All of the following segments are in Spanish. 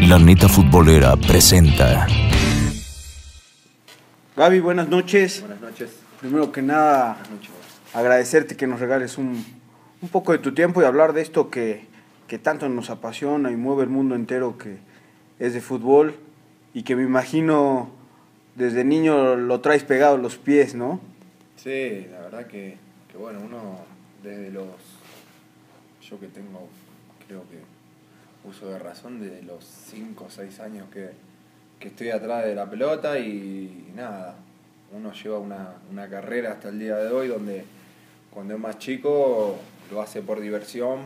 La Neta Futbolera presenta. Gaby, buenas noches. Buenas noches. Primero que nada, agradecerte que nos regales un poco de tu tiempo y hablar de esto que tanto nos apasiona y mueve el mundo entero, que es de fútbol y que me imagino desde niño lo traes pegado a los pies, ¿no? Sí, la verdad que bueno, uno desde los... Yo que tengo, creo que uso de razón, desde los 5 o 6 años que estoy atrás de la pelota y nada, uno lleva una carrera hasta el día de hoy donde cuando es más chico lo hace por diversión,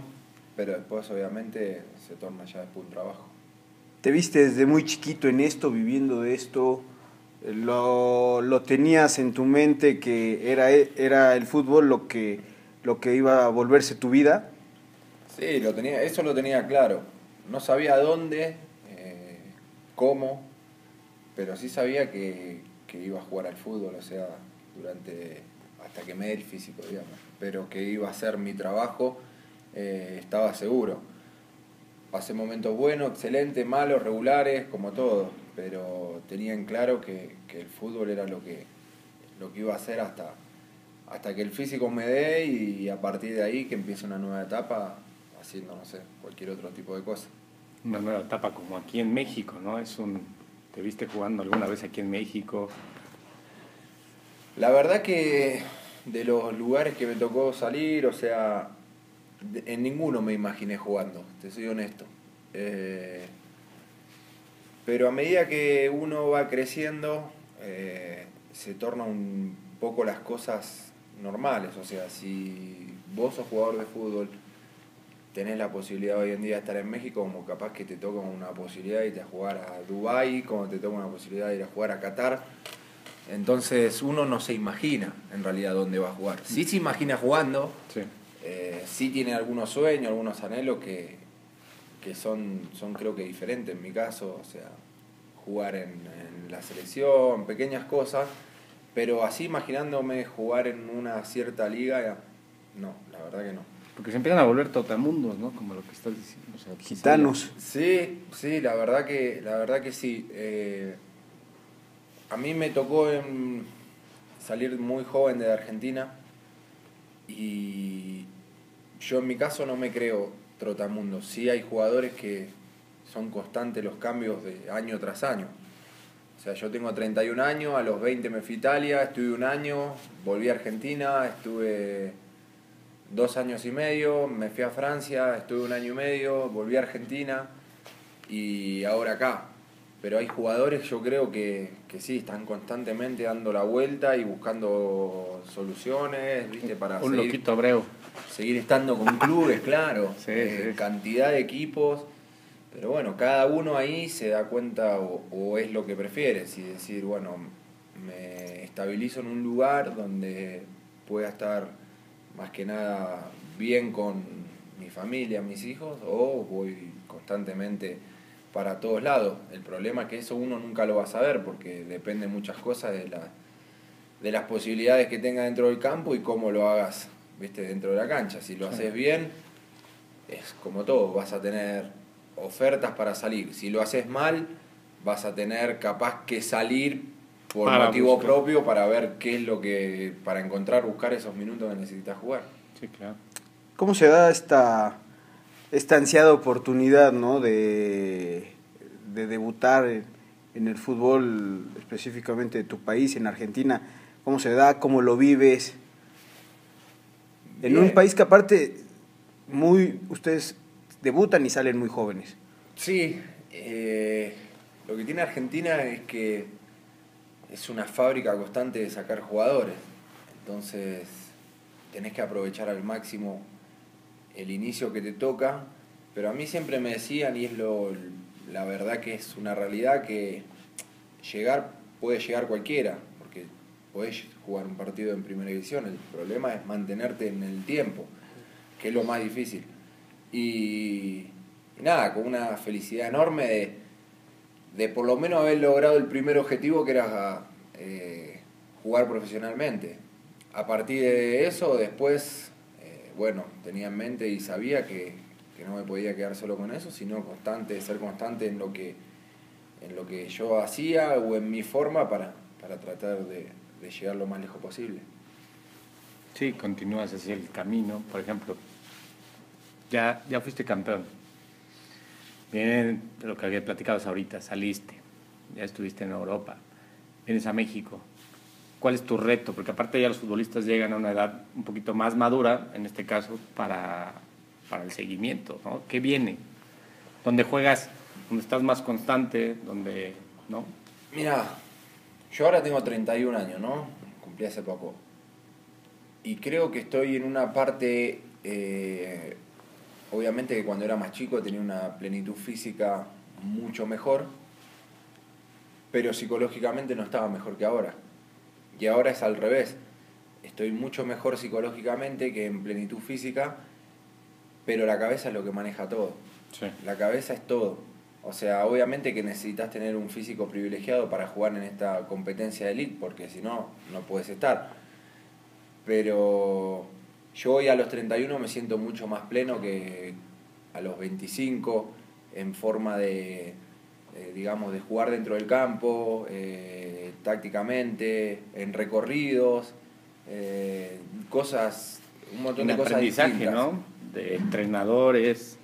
pero después obviamente se torna ya después un trabajo. ¿Te viste desde muy chiquito en esto, viviendo de esto? ¿Lo tenías en tu mente que era el fútbol lo que iba a volverse tu vida? Sí, eso lo tenía claro. No sabía dónde, cómo, pero sí sabía que iba a jugar al fútbol, o sea, hasta que me dé el físico, digamos. Pero que iba a ser mi trabajo, estaba seguro. Pasé momentos buenos, excelentes, malos, regulares, como todos, pero tenía en claro que el fútbol era lo que iba a hacer hasta que el físico me dé, y a partir de ahí que empiece una nueva etapa haciendo, no sé, cualquier otro tipo de cosa. Una nueva etapa como aquí en México, ¿no? ¿Te viste jugando alguna vez aquí en México? La verdad que de los lugares que me tocó salir, o sea, en ninguno me imaginé jugando, te soy honesto. Pero a medida que uno va creciendo, se torna un poco las cosas normales. O sea, si vos sos jugador de fútbol, tenés la posibilidad hoy en día de estar en México, como capaz que te toca una posibilidad de irte a jugar a Dubái, como te toca una posibilidad de ir a jugar a Qatar. Entonces uno no se imagina en realidad dónde va a jugar. Sí se imagina jugando, sí, sí tiene algunos sueños, algunos anhelos que son creo que diferentes en mi caso. O sea, jugar en la selección, pequeñas cosas, pero así imaginándome jugar en una cierta liga, no, la verdad que no. Porque se empiezan a volver totamundos, ¿no? Como lo que estás diciendo. O sea, gitanos. Sí, la verdad que sí. A mí me tocó salir muy joven de Argentina, y yo en mi caso no me creo trotamundos. Sí hay jugadores que son constantes los cambios de año tras año. O sea, yo tengo 31 años, a los 20 me fui a Italia, estuve un año, volví a Argentina, estuve 2 años y medio, me fui a Francia, estuve 1 año y medio, volví a Argentina y ahora acá. Pero hay jugadores, yo creo que sí, están constantemente dando la vuelta y buscando soluciones, ¿viste? Para un loquito Abreu. Seguir estando con clubes, claro, sí, sí. Cantidad de equipos, pero bueno, cada uno ahí se da cuenta o es lo que prefiere, si decir, bueno, me estabilizo en un lugar donde pueda estar más que nada bien con mi familia, mis hijos, o voy constantemente para todos lados. El problema es que eso uno nunca lo va a saber, porque depende muchas cosas de las posibilidades que tenga dentro del campo y cómo lo hagas, ¿viste? Dentro de la cancha. Si lo haces bien, es como todo, vas a tener ofertas para salir. Si lo haces mal, vas a tener capaz que salir por motivo propio para ver qué es lo que... para encontrar, buscar esos minutos que necesitas jugar. Sí, claro. ¿Cómo se da esta ansiada oportunidad, ¿no? de debutar en el fútbol, específicamente de tu país, en Argentina? ¿Cómo se da? ¿Cómo lo vives? Bien. En un país que aparte, ustedes debutan y salen muy jóvenes. Sí, lo que tiene Argentina es que es una fábrica constante de sacar jugadores, entonces tenés que aprovechar al máximo el inicio que te toca. Pero a mí siempre me decían, y es la verdad que es una realidad, que puede llegar cualquiera, porque podés jugar un partido en primera división, el problema es mantenerte en el tiempo, que es lo más difícil. Y nada, con una felicidad enorme de por lo menos haber logrado el primer objetivo, que era jugar profesionalmente. A partir de eso, después, bueno, tenía en mente y sabía que que no me podía quedar solo con eso, sino constante, ser constante en lo que yo hacía o en mi forma para tratar de llegar lo más lejos posible. Sí, continúas hacia el camino. Por ejemplo, ya fuiste campeón. Viene lo que había platicado ahorita, saliste, ya estuviste en Europa, vienes a México. ¿Cuál es tu reto? Porque aparte ya los futbolistas llegan a una edad un poquito más madura, en este caso, para el seguimiento, ¿no? ¿Qué viene? ¿Dónde juegas? ¿Dónde estás más constante? ¿Dónde no? Mira, yo ahora tengo 31 años, ¿no? Cumplí hace poco. Y creo que estoy en una parte... obviamente que cuando era más chico tenía una plenitud física mucho mejor, pero psicológicamente no estaba mejor que ahora. Y ahora es al revés. Estoy mucho mejor psicológicamente que en plenitud física, pero la cabeza es lo que maneja todo. Sí. La cabeza es todo. O sea, obviamente que necesitas tener un físico privilegiado para jugar en esta competencia de elite, porque si no, no puedes estar. Pero yo hoy a los 31 me siento mucho más pleno que a los 25 en forma de... digamos, de jugar dentro del campo, tácticamente, en recorridos, cosas, un montón de cosas distintas, ¿no? De entrenadores.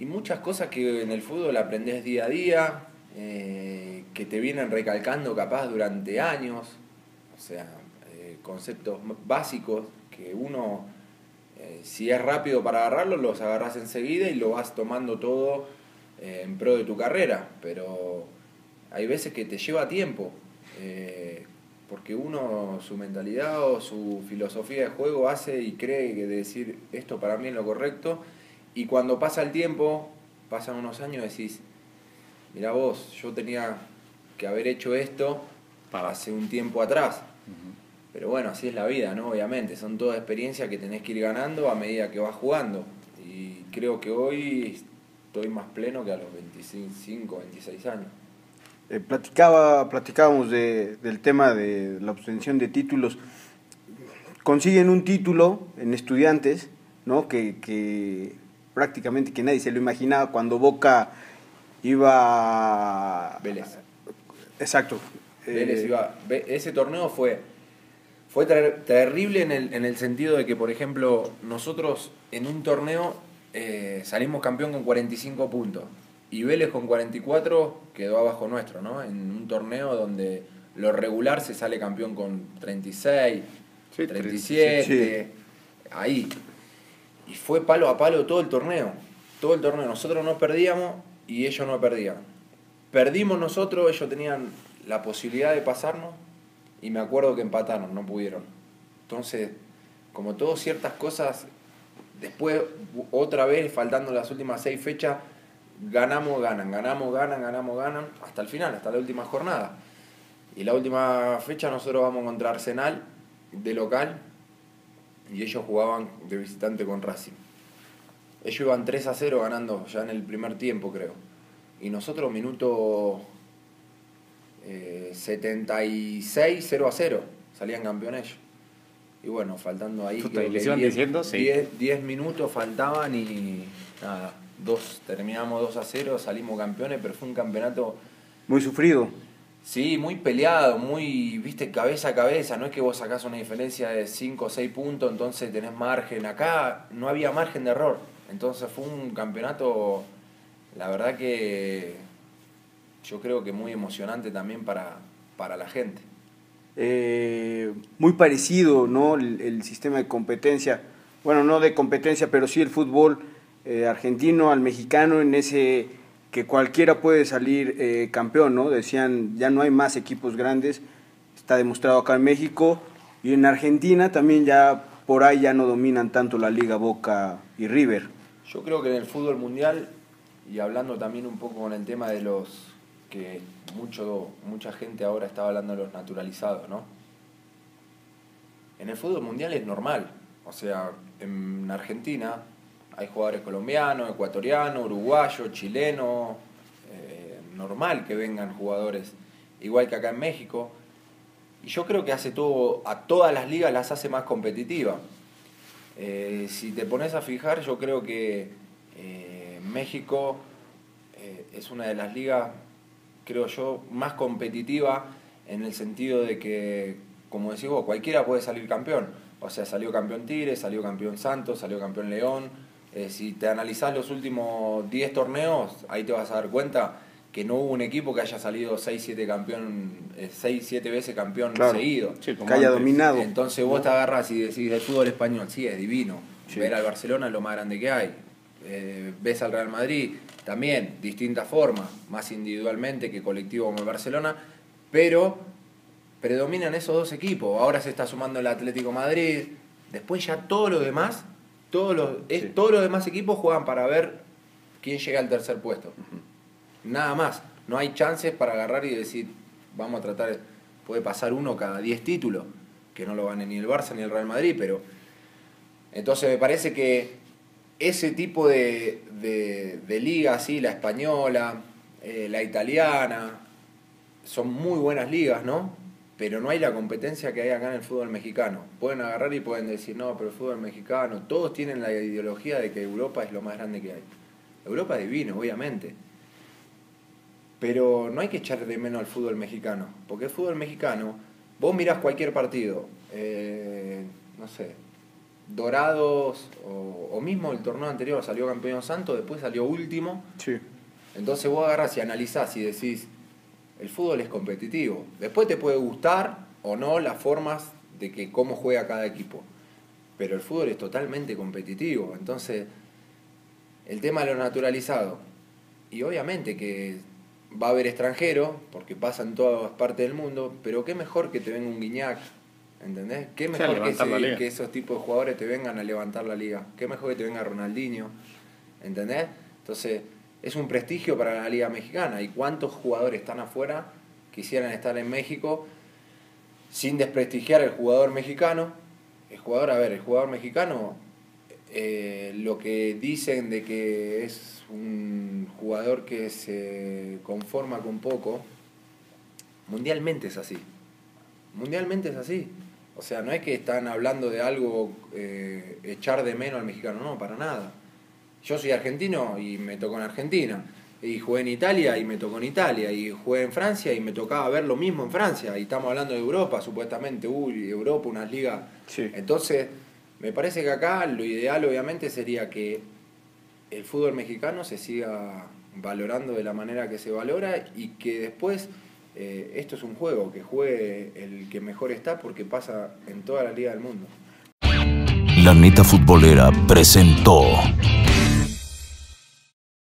Y muchas cosas que en el fútbol aprendés día a día, que te vienen recalcando capaz durante años, o sea, conceptos básicos que uno, si es rápido para agarrarlo, los agarrás enseguida y lo vas tomando todo en pro de tu carrera, pero hay veces que te lleva tiempo, porque uno su mentalidad o su filosofía de juego hace y cree que decir esto para mí es lo correcto, y cuando pasa el tiempo, pasan unos años, decís, mirá vos, yo tenía que haber hecho esto hace un tiempo atrás. Uh-huh. Pero bueno, así es la vida, ¿no? Obviamente, son todas experiencias que tenés que ir ganando a medida que vas jugando, y creo que hoy estoy más pleno que a los 25, 26 años. Platicábamos del tema de la obtención de títulos. Consiguen un título en Estudiantes, ¿no? Que prácticamente que nadie se lo imaginaba cuando Boca iba a... Vélez. Exacto. Vélez iba... Ese torneo fue terrible en el sentido de que, por ejemplo, nosotros en un torneo... salimos campeón con 45 puntos y Vélez con 44 quedó abajo nuestro, ¿no? En un torneo donde lo regular se sale campeón con 36, sí, 37, sí. Ahí. Y fue palo a palo todo el torneo. Nosotros no perdíamos y ellos no perdían. Perdimos nosotros, ellos tenían la posibilidad de pasarnos y me acuerdo que empataron, no pudieron. Entonces, como todo, ciertas cosas... Después, otra vez, faltando las últimas 6 fechas, ganamos, ganan, hasta el final, hasta la última jornada. Y la última fecha nosotros vamos contra Arsenal, de local, y ellos jugaban de visitante con Racing. Ellos iban 3-0 ganando ya en el primer tiempo, creo. Y nosotros, minuto 76, 0-0, salían campeones ellos. Y bueno, faltando ahí 10 minutos faltaban y nada, terminamos 2-0, salimos campeones, pero fue un campeonato... Muy sufrido. Sí, muy peleado, muy, viste, cabeza a cabeza. No es que vos sacás una diferencia de 5 o 6 puntos, entonces tenés margen. Acá no había margen de error. Entonces fue un campeonato, la verdad que yo creo que muy emocionante también para la gente. Muy parecido, ¿no? El sistema de competencia, bueno, no de competencia, pero sí el fútbol argentino al mexicano, en ese que cualquiera puede salir campeón, ¿no? Decían, ya no hay más equipos grandes, está demostrado acá en México, y en Argentina también ya por ahí ya no dominan tanto la Liga Boca y River. Yo creo que en el fútbol mundial, y hablando también un poco con el tema de los... que mucha gente ahora está hablando de los naturalizados, ¿no? En el fútbol mundial es normal, o sea, en Argentina hay jugadores colombianos, ecuatorianos, uruguayos, chilenos, normal que vengan jugadores, igual que acá en México, y yo creo que hace todo, a todas las ligas las hace más competitivas. Si te pones a fijar, yo creo que México es una de las ligas, creo yo, más competitiva en el sentido de que, como decís vos, cualquiera puede salir campeón. O sea, salió campeón Tigre, salió campeón Santos, salió campeón León. Si te analizás los últimos 10 torneos, ahí te vas a dar cuenta que no hubo un equipo que haya salido 6-7 veces campeón, claro, seguido. Sí, que haya dominado. Entonces vos te agarrás y decís, el fútbol español, sí, es divino. Sí. Ver al Barcelona es lo más grande que hay. Ves al Real Madrid, también, distintas formas, más individualmente que colectivo como el Barcelona, pero predominan esos dos equipos. Ahora se está sumando el Atlético Madrid, después ya todo lo demás, todos los demás equipos juegan para ver quién llega al tercer puesto. Uh-huh. Nada más, no hay chances para agarrar y decir, vamos a tratar, puede pasar uno cada 10 títulos, que no lo gane ni el Barça ni el Real Madrid, pero entonces me parece que ese tipo de liga, así, la española, la italiana, son muy buenas ligas, ¿no? Pero no hay la competencia que hay acá en el fútbol mexicano. Pueden agarrar y pueden decir, no, pero el fútbol mexicano, todos tienen la ideología de que Europa es lo más grande que hay. Europa es divino, obviamente. Pero no hay que echar de menos al fútbol mexicano, porque el fútbol mexicano, vos mirás cualquier partido, no sé, Dorados, o mismo el torneo anterior salió campeón Santos, después salió último. Sí. Entonces vos agarrás y analizás y decís, el fútbol es competitivo. Después te puede gustar o no las formas de que cómo juega cada equipo, pero el fútbol es totalmente competitivo. Entonces, el tema de lo naturalizado, y obviamente que va a haber extranjeros, porque pasa en todas partes del mundo, pero qué mejor que te venga un Guiñac, ¿entendés? Qué mejor que esos tipos de jugadores te vengan a levantar la liga, qué mejor que te venga Ronaldinho, ¿entendés? Entonces, es un prestigio para la liga mexicana, y cuántos jugadores están afuera quisieran estar en México, sin desprestigiar al jugador mexicano. El jugador mexicano, lo que dicen de que es un jugador que se conforma con poco, mundialmente es así. O sea, no es que están hablando de algo, echar de menos al mexicano, no, para nada. Yo soy argentino y me tocó en Argentina, y jugué en Italia y me tocó en Italia, y jugué en Francia y me tocaba ver lo mismo en Francia, y estamos hablando de Europa, supuestamente, Europa, unas ligas. Sí. Entonces, me parece que acá lo ideal obviamente sería que el fútbol mexicano se siga valorando de la manera que se valora, y que después, esto es un juego, que juegue el que mejor está, porque pasa en toda la liga del mundo. La Neta Futbolera presentó